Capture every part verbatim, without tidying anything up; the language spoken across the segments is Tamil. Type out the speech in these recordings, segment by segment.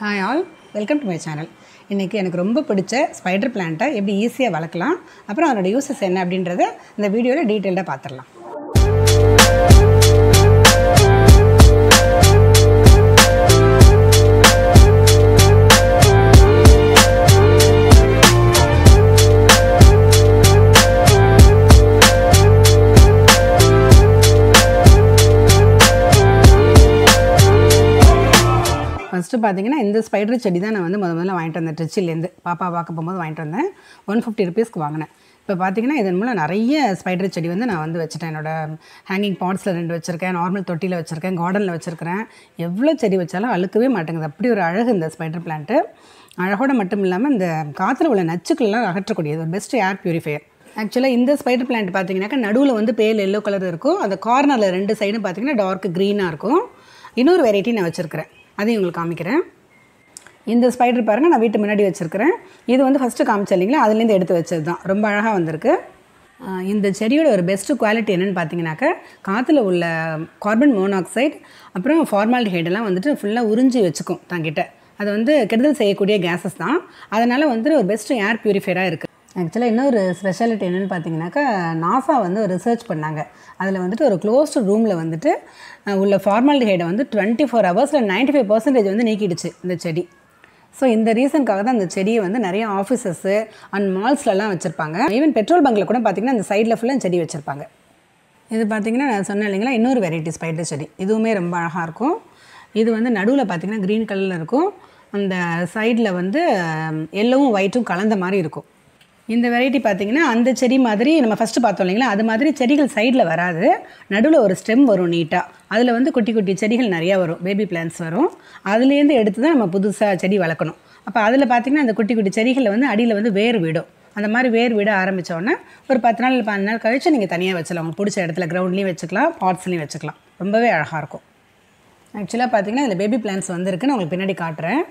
Hi all, welcome to my channel. இன்னைக்கு எனக்கு ரொம்ப பிடிச்ச ஸ்பைடர் பிளான்ட்டை எப்படி ஈஸியா வளக்கலாம், அப்புறம் அதோட யூசஸ் என்ன அப்படின்றதை இந்த வீடியோல டீடைலா பாத்துறலாம். ஃபஸ்ட்டு பார்த்தீங்கன்னா இந்த ஸ்பைடர் செடி தான் நான் வந்து முத முதல்ல வாங்கிட்டு வந்தேன். ட்ரிச்சிலேருந்து பாப்பா பார்க்க போகும்போது வாங்கிட்டு வந்தேன். ஒன் ஃபிஃப்டி ருபீஸ்க்கு வாங்கினேன். இப்போ பார்த்தீங்கன்னா இதன் மூலம் நிறைய ஸ்பைடர் செடி வந்து நான் வந்து வச்சுட்டேன். என்னோடய ஹேங்கிங் பாட்ஸில் ரெண்டு வச்சுருக்கேன், நார்மல் தொட்டியில் வச்சுருக்கேன், கார்டனில் வச்சுருக்கிறேன். எவ்வளோ செடி வச்சாலும் அழுக்கவே மாட்டேங்குது. அப்படி ஒரு அழகு இந்த ஸ்பைடர் பிளான்ட்டு. அழகோடு மட்டும் இல்லாமல் இந்த காற்றுல உள்ள நச்சுக்கள்லாம் அகற்றக்கூடியது. ஒரு பெஸ்ட் ஏர் பியூரிஃபையர். ஆக்சுவலாக இந்த ஸ்பைடர் பிளான்ட் பார்த்தீங்கன்னாக்கா நடுவில் வந்து பேல் எல்லோ கலர் இருக்கும். அந்த கார்னரில் ரெண்டு சைடும் பார்த்தீங்கன்னா டார்க் க்ரீனாக இருக்கும். இன்னொரு வெரைட்டி நான் வச்சுருக்கிறேன், அதையும் உங்களுக்கு காமிக்கிறேன். இந்த ஸ்பைடர் பாருங்கள், நான் வீட்டு முன்னாடி வச்சுருக்கிறேன். இது வந்து ஃபஸ்ட்டு காமிச்சேன் இல்லைங்களா, அதுலேருந்து எடுத்து வச்சது தான். ரொம்ப அழகாக வந்திருக்கு. இந்த செடியோட ஒரு பெஸ்ட்டு குவாலிட்டி என்னென்னு பார்த்தீங்கன்னாக்கா, காற்றுல உள்ள கார்பன் மோனாக்சைடு அப்புறம் ஃபார்மால்டிஹைடெல்லாம் வந்துட்டு ஃபுல்லாக உறிஞ்சி வச்சுக்கும் தங்கிட்ட. அது வந்து கெடுதல் செய்யக்கூடிய கேஸஸ் தான். அதனால் வந்துட்டு ஒரு பெஸ்ட்டு ஏர் பியூரிஃபையராக இருக்குது. ஆக்சுவலாக இன்னொரு ஸ்பெஷாலிட்டி என்னென்னு பார்த்தீங்கன்னாக்கா, நாசா வந்து ஒரு ரிசர்ச் பண்ணாங்க. அதில் வந்துட்டு ஒரு க்ளோஸ்டு ரூமில் வந்துட்டு உள்ள ஃபார்மால்டிஹைடை வந்து டுவெண்ட்டி ஃபோர் ஹவர்ஸில் நைன்ட்டி ஃபைவ் பர்சன்டேஜ் வந்து நீக்கிடுச்சு இந்த செடி. ஸோ இந்த ரீசனுக்காக தான் அந்த செடியை வந்து நிறைய ஆஃபீஸஸ்ஸு அண்ட் மால்ஸ்லலாம் வச்சுருப்பாங்க. ஈவன் பெட்ரோல் பங்கில் கூட பார்த்திங்கன்னா இந்த சைடில் ஃபுல்லாக செடி வச்சுருப்பாங்க. இது பார்த்திங்கன்னா நான் சொன்னேன் இல்லைங்களா, இன்னொரு வெரைட்டி ஸ்பைடர் செடி. இதுவுமே ரொம்ப அழகாக இருக்கும். இது வந்து நடுவில் பார்த்திங்கன்னா க்ரீன் கலரில் இருக்கும். அந்த சைடில் வந்து எல்லோவும் ஒயிட்டும் கலந்த மாதிரி இருக்கும். இந்த வெரைட்டி பார்த்திங்கன்னா அந்த செடி மாதிரி நம்ம ஃபஸ்ட்டு பார்த்தோம் இல்லைங்களா, அது மாதிரி செடிகள் சைடில் வராது. நடுவில் ஒரு ஸ்டெம் வரும் நீட்டாக. அதில் வந்து குட்டி குட்டி செடிகள் நிறையா வரும், பேபி பிளான்ட்ஸ் வரும். அதுலேருந்து எடுத்து தான் நம்ம புதுசாக செடி வளர்க்கணும். அப்போ அதில் பார்த்திங்கன்னா அந்த குட்டி குட்டி செடிகளில் வந்து அடியில் வந்து வேர் விடும். அந்த மாதிரி வேர் விட ஆரம்பித்தோடனே ஒரு பத்து நாள் பதினஞ்சு நாள் கழிச்சு நீங்கள் தனியாக வச்சுக்கலாம். உங்களுக்கு பிடிச்ச இடத்துல கிரவுண்ட்லேயும் வச்சுக்கலாம், பாட்ஸ்லேயும் வச்சுக்கலாம். ரொம்பவே அழகாக இருக்கும். ஆக்சுவலாக பார்த்திங்கன்னா இதில் பேபி பிளான்ட்ஸ் வந்துருக்கு, நான் உங்களுக்கு பின்னாடி காட்டுறேன்.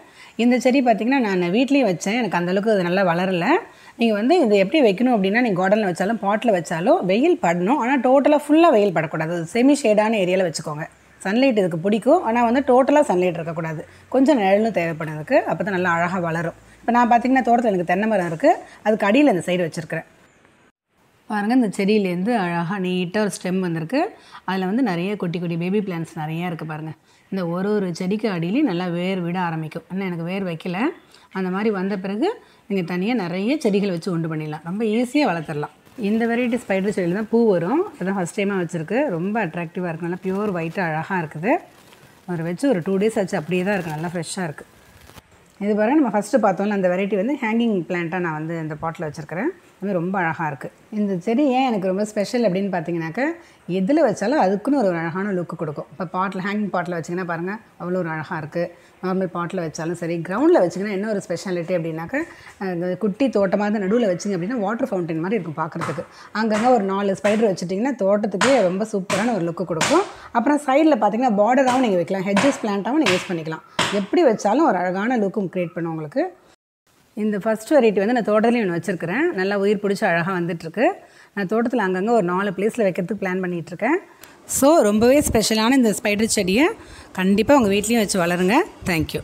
இந்த செடி பார்த்திங்கன்னா நான் வீட்லேயும் வச்சேன். எனக்கு அந்தளவுக்கு அது நல்லா வளரலை. நீங்கள் வந்து இது எப்படி வைக்கணும் அப்படின்னா, நீங்கள் கார்டனில் வச்சாலும் பாட்டில் வச்சாலும் வெயில் படணும். ஆனால் டோட்டலாக ஃபுல்லாக வெயில் படக்கூடாது. செமி ஷேடான ஏரியாவில் வச்சுக்கோங்க. சன்லைட் இதுக்கு பிடிக்கும், ஆனால் வந்து டோட்டலாக சன்லைட் இருக்கக்கூடாது. கொஞ்சம் நிழலும் தேவைப்படுறதுக்கு, அப்போ தான் நல்லா அழகாக வளரும். இப்போ நான் பார்த்திங்கன்னா தோட்டத்தில் எனக்கு தென்னை மரம் இருக்குது, அதுக்கு அடியில் இந்த சைடு வச்சுருக்கிறேன். பாருங்கள், இந்த செடியிலேருந்து அழகாக நீட்டாக ஒரு ஸ்டெம் வந்திருக்கு. அதில் வந்து நிறைய குட்டி குட்டி பேபி பிளான்ட்ஸ் நிறையா இருக்குது பாருங்கள். இந்த ஒரு ஒரு செடிக்கு அடியிலையும் நல்லா வேர் விட ஆரம்பிக்கும். ஆனால் எனக்கு வேர் வைக்கலை. அந்த மாதிரி வந்த பிறகு நீங்கள் தனியாக நிறைய செடிகள் வச்சு உண்டு பண்ணிடலாம். ரொம்ப ஈஸியாக வளர்த்துடலாம். இந்த வெரைட்டி ஸ்பைடர் செடியில் தான் பூ வரும். அதுதான் ஃபஸ்ட் டைமாக வச்சுருக்கு. ரொம்ப அட்ராக்டிவாக இருக்குது. நல்லா பியூர் ஒயிட்டாக அழகாக இருக்குது. ஒரு வச்சு ஒரு டூ டேஸ் ஆச்சு, அப்படியே தான் இருக்குது. நல்லா ஃப்ரெஷ்ஷாக இருக்குது. இது பாருங்கள், நம்ம ஃபஸ்ட்டு பார்த்தோம்ல அந்த வெரைட்டி வந்து ஹேங்கிங் பிளான்ட்டாக நான் வந்து இந்த பாட்டில் வச்சுருக்கிறேன். அது ரொம்ப அழகாக இருக்குது. இந்த செடி ஏன் எனக்கு ரொம்ப ஸ்பெஷல் அப்படின்னு பார்த்தீங்கன்னாக்கா, எதில் வச்சாலும் அதுக்குன்னு ஒரு அழகான லுக்கு கொடுக்கும். இப்போ பாட்டில் ஹேங்கிங் பாட்டில் வச்சிங்கன்னா பாருங்கள், அவ்வளோ ஒரு அழகாக இருக்குது. நார்மல் பாட்டில் வச்சாலும் சரி, கிரவுண்டில் வச்சிங்கன்னா என்ன ஒரு ஸ்பெஷாலிட்டி அப்படின்னாக்கா, குட்டி தோட்டமாக தான் நடுவில் வச்சிங்க அப்படின்னா வாட்டர் ஃபவுண்டைன் மாதிரி இருக்கும் பார்க்குறதுக்கு. அங்கங்கே ஒரு நாலு ஸ்பைடர் வச்சுட்டிங்கன்னா தோட்டத்துக்கே ரொம்ப சூப்பரான ஒரு லுக்கு கொடுக்கும். அப்புறம் சைடில் பார்த்திங்கன்னா பார்டராகவும் நீங்கள் வைக்கலாம், ஹெட்ஜஸ் பிளான்ட்டாகவும் நீங்கள் யூஸ் பண்ணிக்கலாம். எப்படி வச்சாலும் ஒரு அழகான லுக்கும் க்ரியேட் பண்ணும் உங்களுக்கு. இந்த ஃபஸ்ட் வெரைட்டி வந்து நான் தோட்டத்துலேயும் ஒன்று வச்சுருக்கிறேன். நல்லா உயிர் பிடிச்சி அழகாக வந்துட்டுருக்கு. நான் தோட்டத்தில் அங்கங்கே ஒரு நாலு பிளேஸில் வைக்கிறதுக்கு பிளான் பண்ணிகிட்ருக்கேன். ஸோ ரொம்பவே ஸ்பெஷலான இந்த ஸ்பைடர் செடியை கண்டிப்பாக உங்கள் வீட்லேயும் வச்சு வளருங்க. தேங்க்யூ.